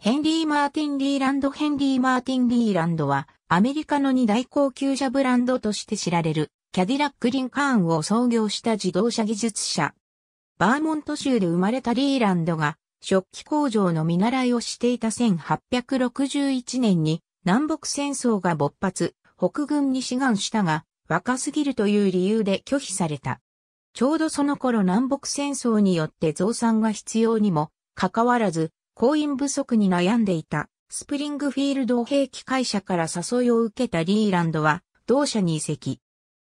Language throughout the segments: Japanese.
ヘンリー・マーティン・リーランド。ヘンリー・マーティン・リーランドは、アメリカの2大高級車ブランドとして知られる、キャディラック・リンカーンを創業した自動車技術者。バーモント州で生まれたリーランドが、食器工場の見習いをしていた1861年に、南北戦争が勃発、北軍に志願したが、若すぎるという理由で拒否された。ちょうどその頃南北戦争によって増産が必要にも、かかわらず、工員不足に悩んでいたスプリングフィールド兵器会社から誘いを受けたリーランドは同社に移籍。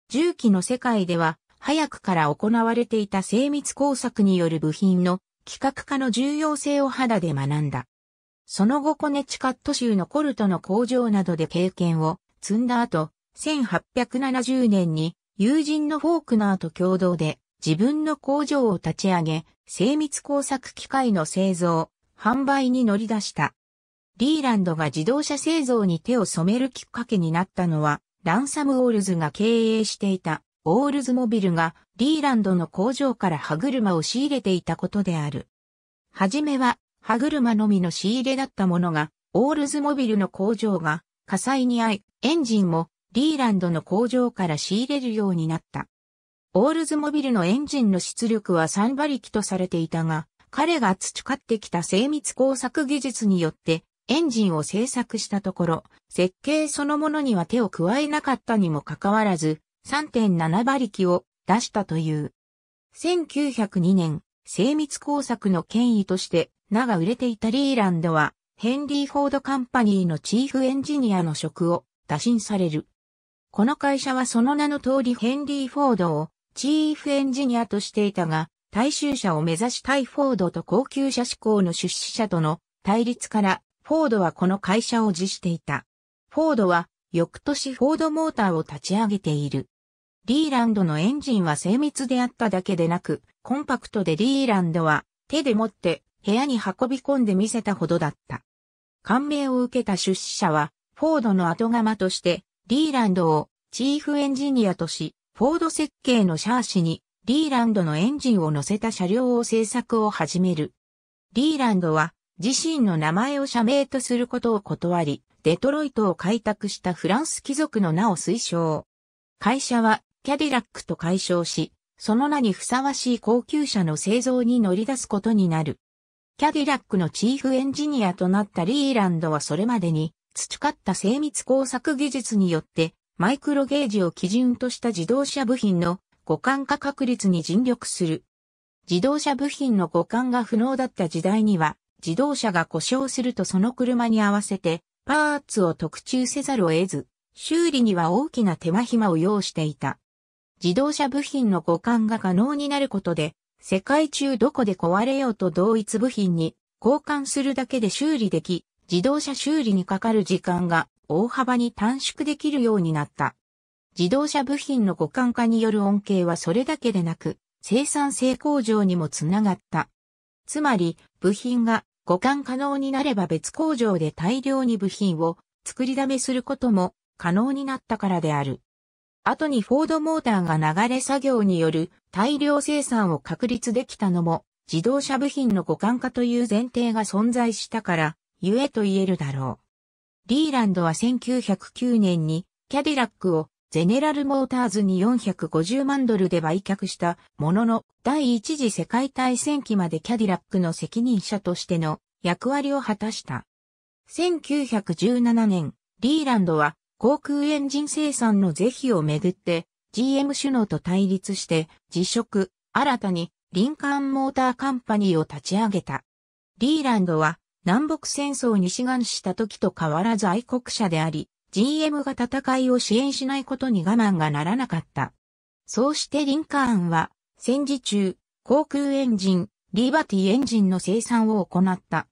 銃器の世界では早くから行われていた精密工作による部品の企画化の重要性を肌で学んだ。その後コネチカット州のコルトの工場などで経験を積んだ後、1870年に友人のフォークナーと共同で自分の工場を立ち上げ、精密工作機械の製造、販売に乗り出した。リーランドが自動車製造に手を染めるきっかけになったのは、ランサム・オールズが経営していたオールズモビルがリーランドの工場から歯車を仕入れていたことである。はじめは歯車のみの仕入れだったものが、オールズモビルの工場が火災に遭い、エンジンもリーランドの工場から仕入れるようになった。オールズモビルのエンジンの出力は3馬力とされていたが、彼が培ってきた精密工作技術によってエンジンを製作したところ、設計そのものには手を加えなかったにもかかわらず 3.7 馬力を出したという。1902年、精密工作の権威として名が売れていたリーランドは、ヘンリー・フォード・カンパニーのチーフエンジニアの職を打診される。この会社はその名の通りヘンリー・フォードをチーフエンジニアとしていたが、大衆車を目指したいフォードと高級車志向の出資者との対立から、フォードはこの会社を辞していた。フォードは、翌年フォードモーターを立ち上げている。リーランドのエンジンは精密であっただけでなく、コンパクトでリーランドは手で持って部屋に運び込んで見せたほどだった。感銘を受けた出資者は、フォードの後釜として、リーランドをチーフエンジニアとし、フォード設計のシャーシに、リーランドのエンジンを乗せた車両を製作を始める。リーランドは自身の名前を社名とすることを断り、デトロイトを開拓したフランス貴族の名を推奨。会社はキャディラックと改称し、その名にふさわしい高級車の製造に乗り出すことになる。キャディラックのチーフエンジニアとなったリーランドはそれまでに培った精密工作技術によって、マイクロゲージを基準とした自動車部品の互換化確率に尽力する。自動車部品の互換が不能だった時代には、自動車が故障するとその車に合わせて、パーツを特注せざるを得ず、修理には大きな手間暇を要していた。自動車部品の互換が可能になることで、世界中どこで壊れようと同一部品に交換するだけで修理でき、自動車修理にかかる時間が大幅に短縮できるようになった。自動車部品の互換化による恩恵はそれだけでなく、生産性向上にもつながった。つまり、部品が互換可能になれば別工場で大量に部品を作りだめすることも可能になったからである。後にフォードモーターが流れ作業による大量生産を確立できたのも、自動車部品の互換化という前提が存在したから、ゆえと言えるだろう。リーランドは1909年にキャディラックをゼネラルモーターズに$450万で売却したものの、第一次世界大戦期までキャディラックの責任者としての役割を果たした。1917年、リーランドは航空エンジン生産の是非をめぐって GM 首脳と対立して辞職、新たにリンカーンモーターカンパニーを立ち上げた。リーランドは南北戦争に志願した時と変わらず愛国者であり、GM が戦いを支援しないことに我慢がならなかった。そうしてリンカーンは戦時中、航空エンジン、リバティエンジンの生産を行った。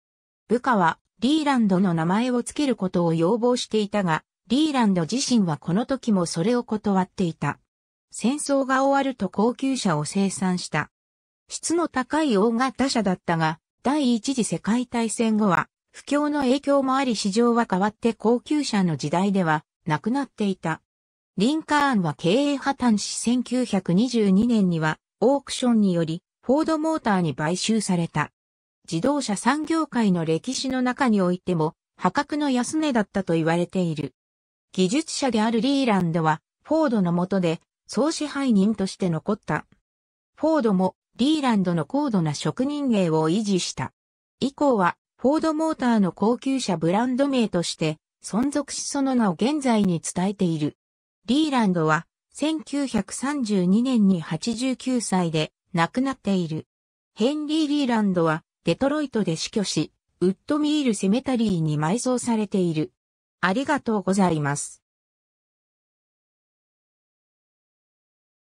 部下はリーランドの名前を付けることを要望していたが、リーランド自身はこの時もそれを断っていた。戦争が終わると高級車を生産した。質の高い大型車だったが、第一次世界大戦後は、不況の影響もあり市場は変わって高級車の時代ではなくなっていた。リンカーンは経営破綻し1922年にはオークションによりフォードモーターに買収された。自動車産業界の歴史の中においても破格の安値だったと言われている。技術者であるリーランドはフォードの下で総支配人として残った。フォードもリーランドの高度な職人芸を維持した。以降はフォードモーターの高級車ブランド名として存続しその名を現在に伝えている。リーランドは1932年に89歳で亡くなっている。ヘンリー・リーランドはデトロイトで死去し、ウッドミール・セメタリーに埋葬されている。ありがとうございます。